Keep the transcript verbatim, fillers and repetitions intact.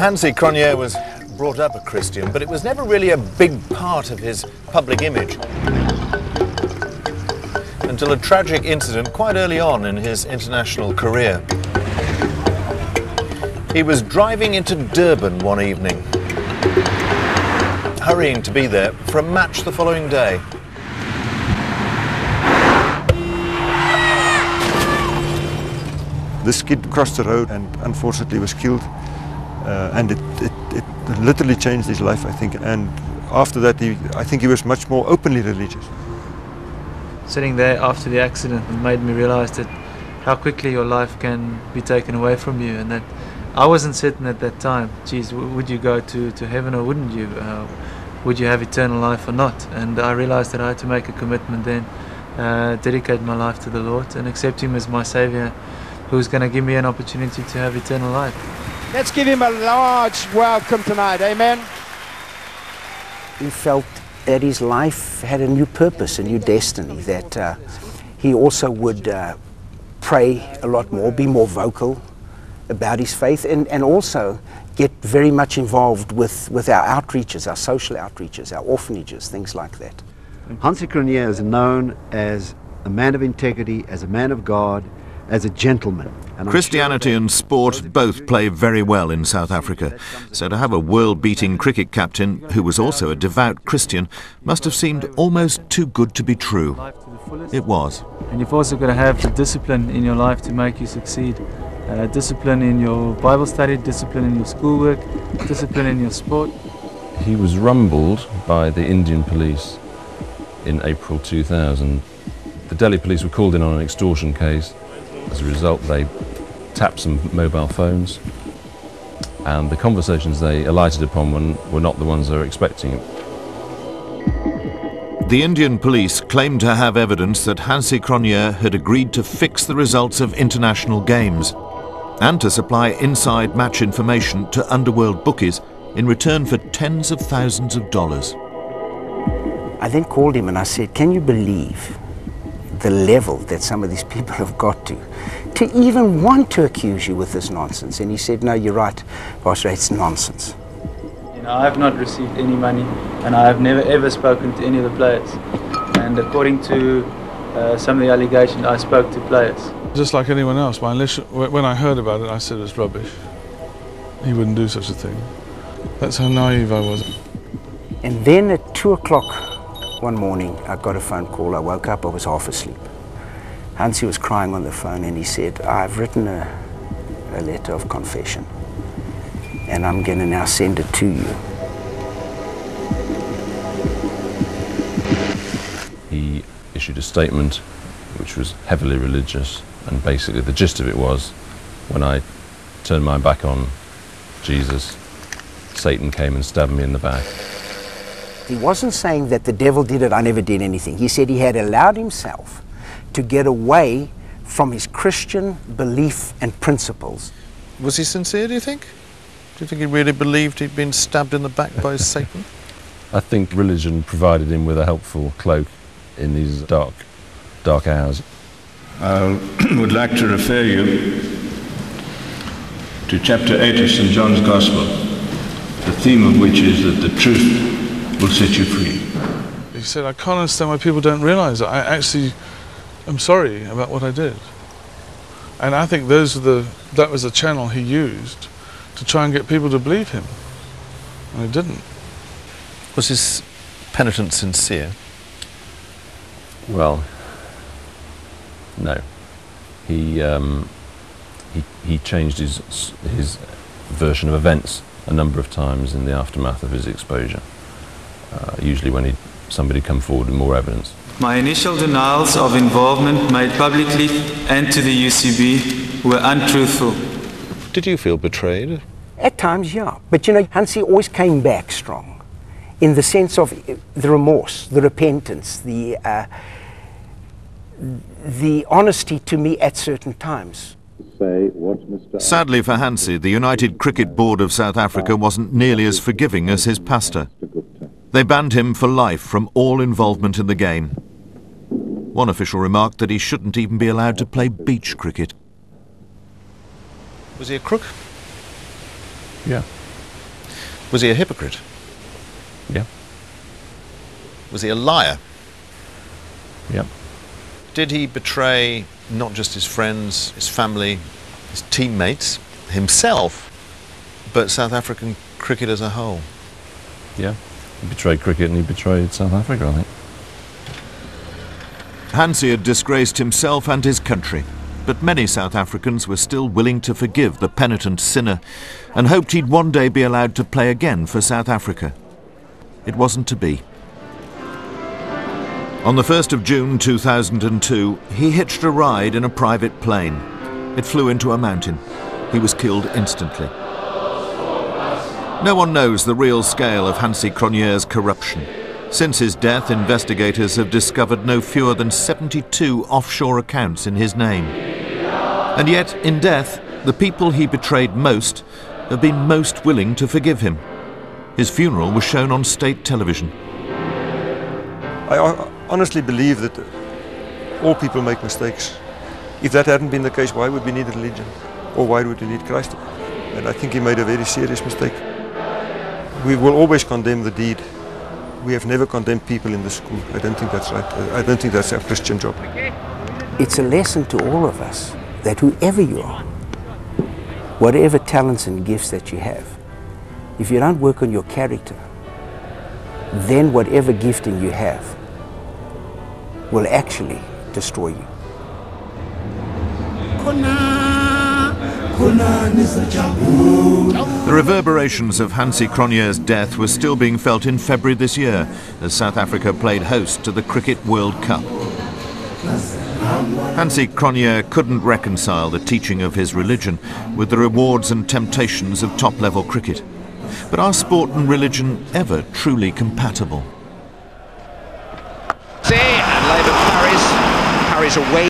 Hansie Cronje was brought up a Christian, but it was never really a big part of his public image until a tragic incident quite early on in his international career. He was driving into Durban one evening, hurrying to be there for a match the following day. This kid crossed the road and unfortunately was killed, uh, and it, it, it literally changed his life, I think. And after that, he, I think he was much more openly religious. Sitting there after the accident made me realise that how quickly your life can be taken away from you, and that I wasn't certain at that time, geez, would you go to, to heaven or wouldn't you? Uh, would you have eternal life or not? And I realised that I had to make a commitment then, uh, dedicate my life to the Lord and accept Him as my Saviour, who's going to give me an opportunity to have eternal life. Let's give him a large welcome tonight, amen? He felt that his life had a new purpose, a new destiny, that uh, he also would uh, pray a lot more, be more vocal about his faith, and, and also get very much involved with, with our outreaches, our social outreaches, our orphanages, things like that. Hansie Cronje is known as a man of integrity, as a man of God, as a gentleman. And Christianity and sport both play very well in South Africa, so to have a world-beating cricket captain who was also a devout Christian must have seemed almost too good to be true. It was. And you've also got to have the discipline in your life to make you succeed. Uh, discipline in your Bible study, discipline in your schoolwork, discipline in your sport. He was rumbled by the Indian police in April two thousand. The Delhi police were called in on an extortion case. As a result, they tapped some mobile phones, and the conversations they alighted upon were not the ones they were expecting. The Indian police claimed to have evidence that Hansie Cronje had agreed to fix the results of international games and to supply inside match information to underworld bookies in return for tens of thousands of dollars. I then called him and I said, "Can you believe the level that some of these people have got to, to even want to accuse you with this nonsense?" And he said, "No, you're right, Pastor, it's nonsense." You know, I have not received any money, and I have never ever spoken to any of the players. And according to uh, some of the allegations, I spoke to players. Just like anyone else, my initial, when I heard about it, I said it's rubbish. He wouldn't do such a thing. That's how naive I was. And then at two o'clock, one morning, I got a phone call. I woke up, I was half asleep. Hansie was crying on the phone and he said, "I've written a, a letter of confession and I'm going to now send it to you." He issued a statement which was heavily religious, and basically the gist of it was, when I turned my back on Jesus, Satan came and stabbed me in the back. He wasn't saying that the devil did it, I never did anything. He said he had allowed himself to get away from his Christian belief and principles. Was he sincere, do you think? Do you think he really believed he'd been stabbed in the back by Satan? I think religion provided him with a helpful cloak in these dark, dark hours. I would like to refer you to chapter eight of Saint John's Gospel, the theme of which is that the truth will set you free. He said, "I can't understand why people don't realise that I actually am sorry about what I did." And I think those are the, that was the channel he used to try and get people to believe him. And he didn't. Was his penitence sincere? Well, no. He, um, he, he changed his, his version of events a number of times in the aftermath of his exposure. Uh, usually when he, somebody come forward with more evidence. My initial denials of involvement made publicly and to the U C B were untruthful. Did you feel betrayed? At times, yeah. But you know, Hansie always came back strong in the sense of the remorse, the repentance, the, uh, the honesty to me at certain times. Sadly for Hansie, the United Cricket Board of South Africa wasn't nearly as forgiving as his pastor. They banned him for life from all involvement in the game. One official remarked that he shouldn't even be allowed to play beach cricket. Was he a crook? Yeah. Was he a hypocrite? Yeah. Was he a liar? Yeah. Did he betray not just his friends, his family, his teammates, himself, but South African cricket as a whole? Yeah. He betrayed cricket and he betrayed South Africa, I think. Hansie had disgraced himself and his country, but many South Africans were still willing to forgive the penitent sinner and hoped he'd one day be allowed to play again for South Africa. It wasn't to be. On the first of June two thousand two, he hitched a ride in a private plane. It flew into a mountain. He was killed instantly. No one knows the real scale of Hansie Cronje's corruption. Since his death, investigators have discovered no fewer than seventy-two offshore accounts in his name. And yet, in death, the people he betrayed most have been most willing to forgive him. His funeral was shown on state television. I honestly believe that all people make mistakes. If that hadn't been the case, why would we need religion? Or why would we need Christ? And I think he made a very serious mistake. We will always condemn the deed. We have never condemned people in the school. I don't think that's right. I don't think that's a Christian job. It's a lesson to all of us that whoever you are, whatever talents and gifts that you have, if you don't work on your character, then whatever gifting you have will actually destroy you. The reverberations of Hansie Cronje's death were still being felt in February this year as South Africa played host to the Cricket World Cup. Hansie Cronje couldn't reconcile the teaching of his religion with the rewards and temptations of top-level cricket. But are sport and religion ever truly compatible? See, and Labour parries, parries away.